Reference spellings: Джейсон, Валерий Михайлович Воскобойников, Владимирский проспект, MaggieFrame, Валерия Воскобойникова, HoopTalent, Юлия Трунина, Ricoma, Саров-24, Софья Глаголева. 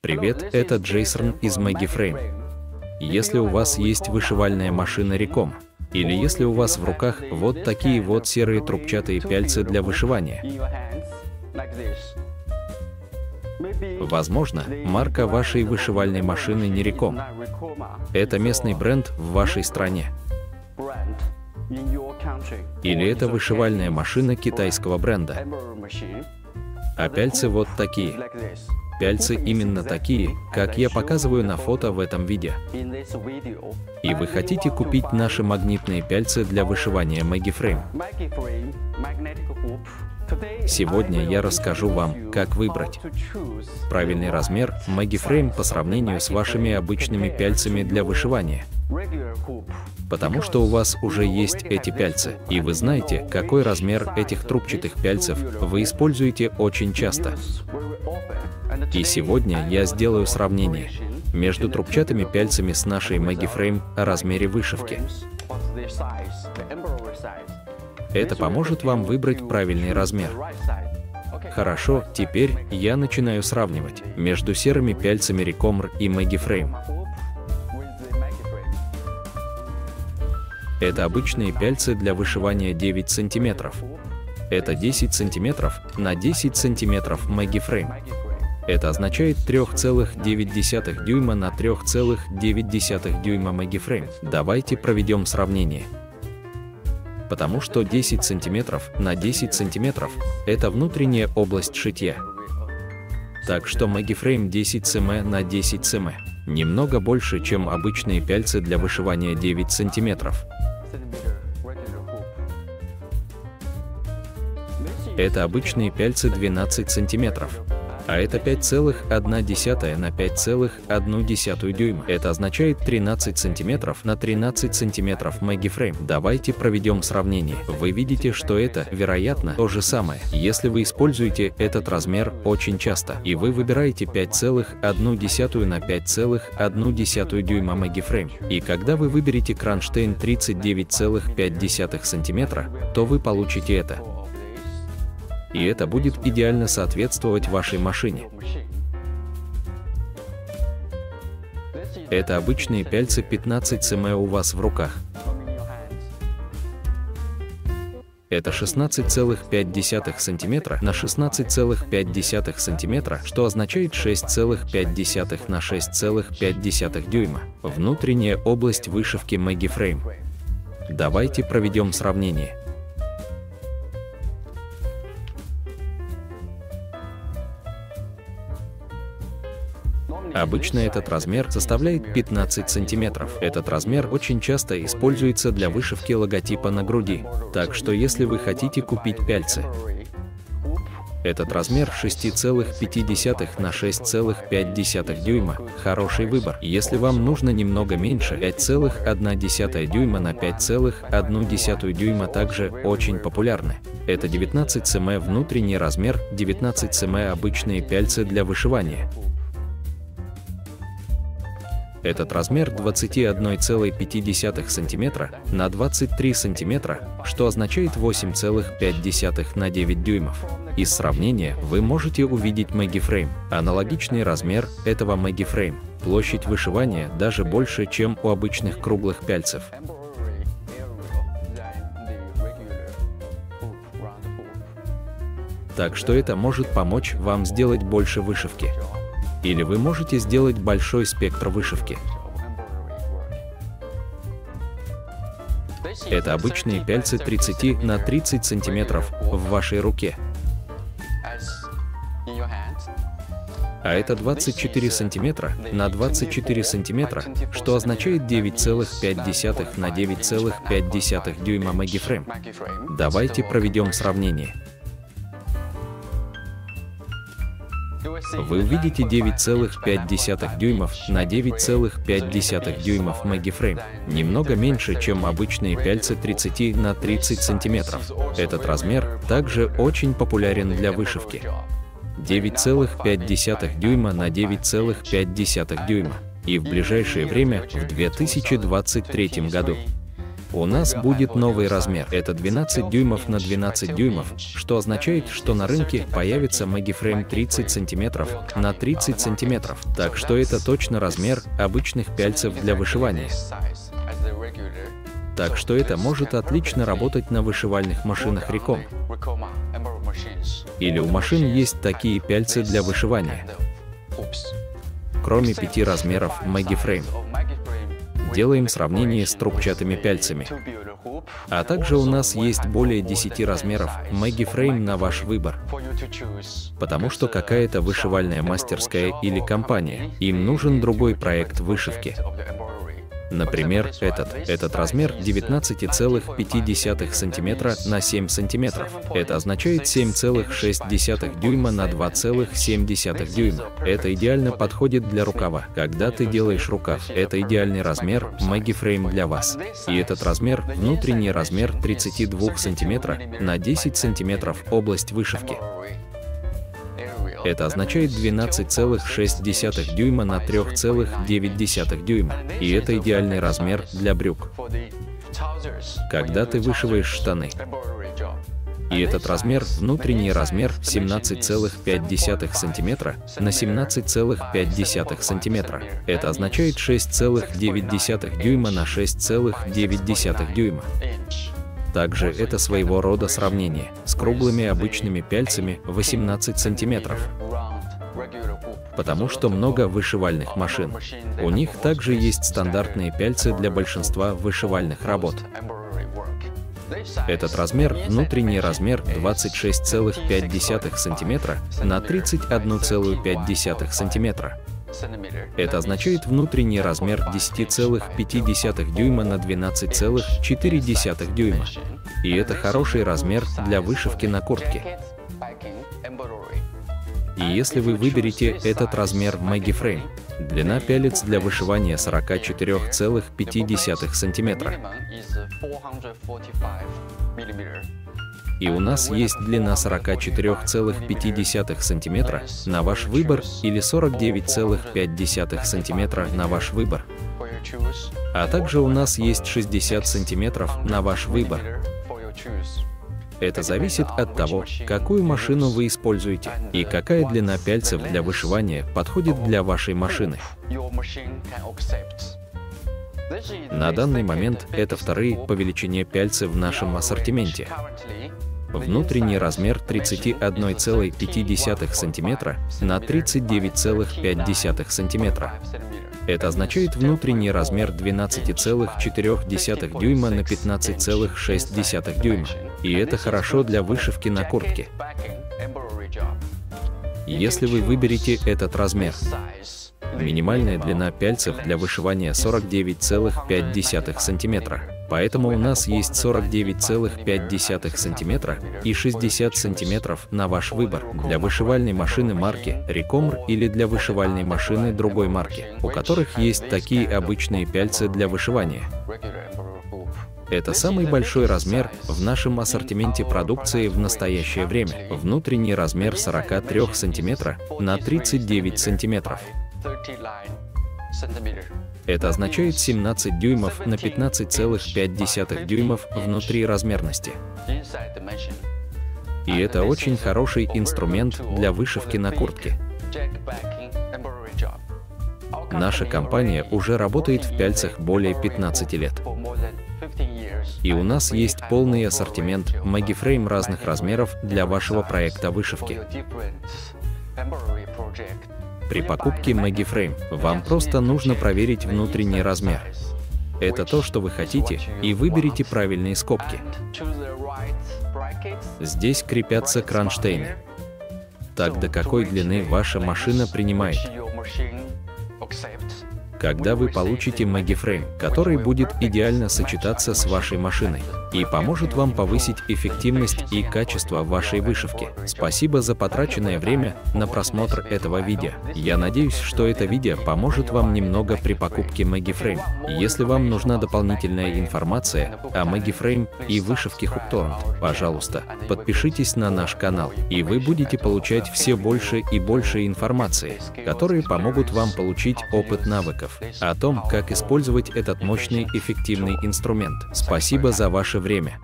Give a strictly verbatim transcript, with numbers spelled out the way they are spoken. Привет, это Джейсон из MaggieFrame. Если у вас есть вышивальная машина Рикома, или если у вас в руках вот такие вот серые трубчатые пяльцы для вышивания, возможно, марка вашей вышивальной машины не Рикома. Это местный бренд в вашей стране. Или это вышивальная машина китайского бренда. А пяльцы вот такие. Пяльцы именно такие, как я показываю на фото в этом видео. И вы хотите купить наши магнитные пяльцы для вышивания MaggieFrame. Сегодня я расскажу вам, как выбрать правильный размер MaggieFrame по сравнению с вашими обычными пяльцами для вышивания. Потому что у вас уже есть эти пяльцы, и вы знаете, какой размер этих трубчатых пяльцев вы используете очень часто. И сегодня я сделаю сравнение между трубчатыми пяльцами с нашей MaggieFrame о размере вышивки. Это поможет вам выбрать правильный размер. Хорошо, теперь я начинаю сравнивать между серыми пяльцами Ricoma и MaggieFrame. Это обычные пяльцы для вышивания девять сантиметров. Это десять сантиметров на десять сантиметров MaggieFrame. Это означает три целых девять десятых дюйма на три целых девять десятых дюйма MaggieFrame. Давайте проведем сравнение. Потому что десять сантиметров на десять сантиметров – это внутренняя область шитья. Так что MaggieFrame десять сантиметров на десять сантиметров немного больше, чем обычные пяльцы для вышивания девять сантиметров. Это обычные пяльцы двенадцать сантиметров. А это пять целых одна десятая на пять целых одну десятую дюйма. Это означает тринадцать сантиметров на тринадцать сантиметров MaggieFrame. Давайте проведем сравнение. Вы видите, что это, вероятно, то же самое. Если вы используете этот размер очень часто, и вы выбираете пять целых одна десятая на пять целых одну десятую дюйма MaggieFrame, и когда вы выберете кронштейн тридцать девять целых пять десятых сантиметра, то вы получите это. И это будет идеально соответствовать вашей машине. Это обычные пяльцы пятнадцать сантиметров у вас в руках. Это шестнадцать целых пять десятых сантиметра на шестнадцать целых пять десятых сантиметра, что означает шесть целых пять десятых на шесть целых пять десятых дюйма. Внутренняя область вышивки MaggieFrame. Давайте проведем сравнение. Обычно этот размер составляет пятнадцать сантиметров. Этот размер очень часто используется для вышивки логотипа на груди. Так что если вы хотите купить пяльцы, этот размер шесть целых пять десятых на шесть целых пять десятых дюйма – хороший выбор. Если вам нужно немного меньше, пять целых одна десятая дюйма на пять целых одну десятую дюйма также очень популярны. Это девятнадцать сантиметров внутренний размер, девятнадцать сантиметров обычные пяльцы для вышивания. Этот размер двадцать один целых пять десятых сантиметра на двадцать три сантиметра, что означает восемь целых пять десятых на девять дюймов. Из сравнения вы можете увидеть MaggieFrame. Аналогичный размер этого MaggieFrame. Площадь вышивания даже больше, чем у обычных круглых пяльцев. Так что это может помочь вам сделать больше вышивки. Или вы можете сделать большой спектр вышивки. Это обычные пяльцы тридцать на тридцать сантиметров в вашей руке. А это двадцать четыре сантиметра на двадцать четыре сантиметра, что означает девять целых пять десятых на девять целых пять десятых дюйма MaggieFrame. Давайте проведем сравнение. Вы увидите девять целых пять десятых дюймов на девять целых пять десятых дюймов MaggieFrame, немного меньше, чем обычные пяльцы тридцать на тридцать сантиметров. Этот размер также очень популярен для вышивки. девять целых пять десятых дюйма на девять целых пять десятых дюйма. И в ближайшее время, в две тысячи двадцать третьем году, у нас будет новый размер. Это двенадцать дюймов на двенадцать дюймов, что означает, что на рынке появится MaggieFrame тридцать сантиметров на тридцать сантиметров. Так что это точно размер обычных пяльцев для вышивания. Так что это может отлично работать на вышивальных машинах Ricoma. Или у машин есть такие пяльцы для вышивания. Кроме пяти размеров MaggieFrame. Делаем сравнение с трубчатыми пяльцами. А также у нас есть более десяти размеров MaggieFrame на ваш выбор. Потому что какая-то вышивальная мастерская или компания, им нужен другой проект вышивки. Например, этот. Этот размер девятнадцать целых пять сантиметра на семь сантиметров. Это означает семь целых шесть десятых дюйма на два целых семь десятых дюйма. Это идеально подходит для рукава. Когда ты делаешь рукав, это идеальный размер MaggieFrame для вас. И этот размер, внутренний размер тридцать два сантиметра на десять сантиметров, область вышивки. Это означает двенадцать целых шесть десятых дюйма на три целых девять десятых дюйма. И это идеальный размер для брюк. Когда ты вышиваешь штаны. И этот размер, внутренний размер семнадцать целых пять сантиметра на семнадцать целых пять сантиметра. Это означает шесть целых девять десятых дюйма на шесть целых девять десятых дюйма. Также это своего рода сравнение с круглыми обычными пяльцами восемнадцать сантиметров. Потому что много вышивальных машин. У них также есть стандартные пяльцы для большинства вышивальных работ. Этот размер, внутренний размер двадцать шесть целых пять сантиметра на тридцать один целых пять сантиметра. Это означает внутренний размер десять целых пять десятых дюйма на двенадцать целых четыре десятых дюйма. И это хороший размер для вышивки на куртке. И если вы выберете этот размер MaggieFrame, длина пялец для вышивания сорок четыре целых пять сантиметра. И у нас есть длина сорок четыре целых пять сантиметра на ваш выбор или сорок девять целых пять сантиметра на ваш выбор. А также у нас есть шестьдесят сантиметров на ваш выбор. Это зависит от того, какую машину вы используете и какая длина пяльцев для вышивания подходит для вашей машины. На данный момент это вторые по величине пяльцы в нашем ассортименте. Внутренний размер тридцать один целых пять сантиметра на тридцать девять целых пять сантиметра. Это означает внутренний размер двенадцать целых четыре десятых дюйма на пятнадцать целых шесть десятых дюйма. И это хорошо для вышивки на куртке. Если вы выберете этот размер, минимальная длина пяльцев для вышивания сорок девять целых пять сантиметра. Поэтому у нас есть сорок девять целых пять сантиметра и шестьдесят сантиметров на ваш выбор для вышивальной машины марки Ricoma или для вышивальной машины другой марки, у которых есть такие обычные пяльцы для вышивания. Это самый большой размер в нашем ассортименте продукции в настоящее время. Внутренний размер сорок три сантиметра на тридцать девять сантиметров. Это означает семнадцать дюймов на пятнадцать целых пять десятых дюймов внутри размерности. И это очень хороший инструмент для вышивки на куртке. Наша компания уже работает в пяльцах более пятнадцати лет. И у нас есть полный ассортимент MaggieFrame разных размеров для вашего проекта вышивки. При покупке MaggieFrame вам просто нужно проверить внутренний размер. Это то, что вы хотите, и выберите правильные скобки. Здесь крепятся кронштейны. Так до какой длины ваша машина принимает? Когда вы получите MaggieFrame, который будет идеально сочетаться с вашей машиной. и поможет вам повысить эффективность и качество вашей вышивки. Спасибо за потраченное время на просмотр этого видео. Я надеюсь, что это видео поможет вам немного при покупке MaggieFrame. Если вам нужна дополнительная информация о MaggieFrame и вышивке HoopTalent, пожалуйста, подпишитесь на наш канал, и вы будете получать все больше и больше информации, которые помогут вам получить опыт навыков о том, как использовать этот мощный эффективный инструмент. Спасибо за ваше время.